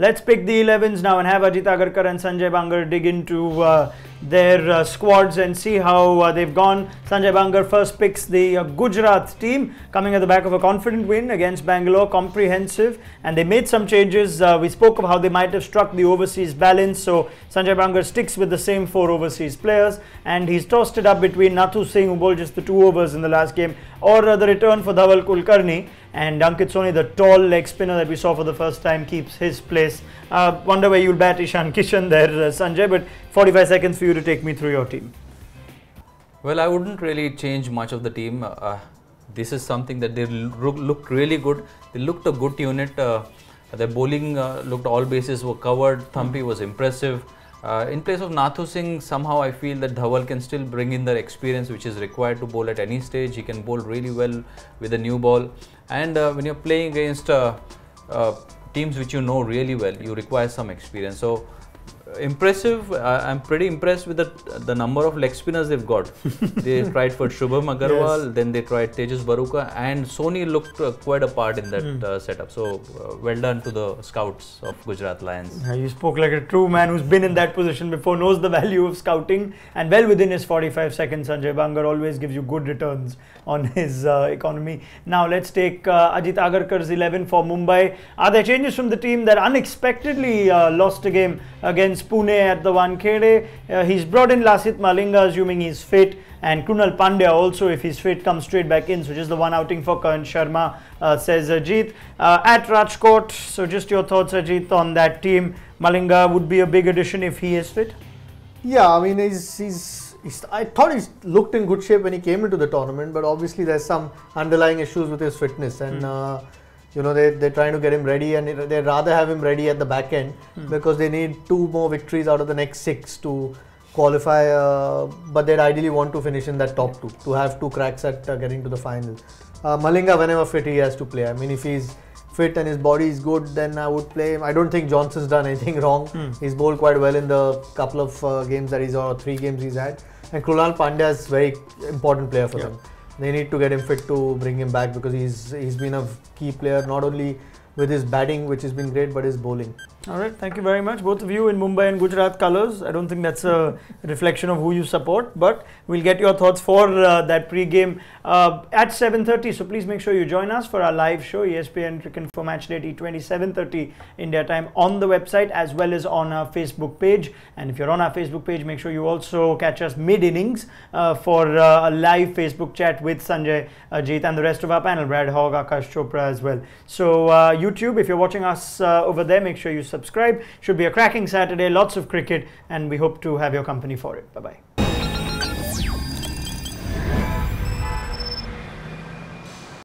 Let's pick the 11s now and have Ajit Agarkar and Sanjay Bangar dig into their squads and see how they've gone. Sanjay Bangar first picks the Gujarat team, coming at the back of a confident win against Bangalore, comprehensive, and they made some changes. We spoke of how they might have struck the overseas balance, so Sanjay Bangar sticks with the same four overseas players, and he's tossed it up between Nathu Singh, who bowled just the two overs in the last game, or the return for Dhawal Kulkarni, and Ankit Soni, the tall leg spinner that we saw for the first time, keeps his place. Wonder where you'll bat Ishan Kishan there, Sanjay, but 45 seconds for you to take me through your team. Well, I wouldn't really change much of the team. This is something that they looked really good. They looked a good unit. Their bowling looked, all bases were covered. Thampi was impressive. In place of Nathu Singh, somehow I feel that Dhawal can still bring in the experience which is required to bowl at any stage. He can bowl really well with a new ball. And when you're playing against teams which you know really well, you require some experience. So impressive. I'm pretty impressed with the number of leg spinners they've got. They tried for Shubham Agarwal, yes. Then they tried Tejas Baruka, and Soni looked quite a part in that setup. So well done to the scouts of Gujarat Lions. You spoke like a true man who's been in that position before, knows the value of scouting, and well within his 45 seconds, Sanjay Bangar always gives you good returns on his economy. Now let's take Ajit Agarkar's 11 for Mumbai. Are there changes from the team that unexpectedly lost a game against Pune at the Wankhede? He's brought in Lasit Malinga, assuming he's fit, and Krunal Pandya also, if he's fit, comes straight back in, so just the one outing for Karn Sharma, says Ajit. At Rajkot, so just your thoughts, Ajit, on that team. Malinga would be a big addition if he is fit? Yeah, I mean, I thought he looked in good shape when he came into the tournament, but obviously there's some underlying issues with his fitness, and you know, they're trying to get him ready, and they'd rather have him ready at the back end because they need 2 more victories out of the next 6 to qualify, but they'd ideally want to finish in that top 2 to have 2 cracks at getting to the final. Malinga, whenever fit, he has to play. I mean, if he's fit and his body is good, then I would play him. I don't think Johnson's done anything wrong. He's bowled quite well in the couple of games that he's, or 3 games he's had, and Krunal Pandya is very important player for them. They need to get him fit to bring him back, because he's been a key player, not only with his batting, which has been great, but his bowling. All right, thank you very much, both of you in Mumbai and Gujarat colours. I don't think that's a reflection of who you support, but we'll get your thoughts for that pre-game at 7:30. So please make sure you join us for our live show, ESPN Cricket for Matchday T20, 7:30 India time, on the website as well as on our Facebook page. And if you're on our Facebook page, make sure you also catch us mid-innings for a live Facebook chat with Sanjay, Ajit, and the rest of our panel, Brad Hogg, Akash Chopra as well. So YouTube, if you're watching us over there, make sure you subscribe. Should be a cracking Saturday, lots of cricket, and we hope to have your company for it. Bye-bye.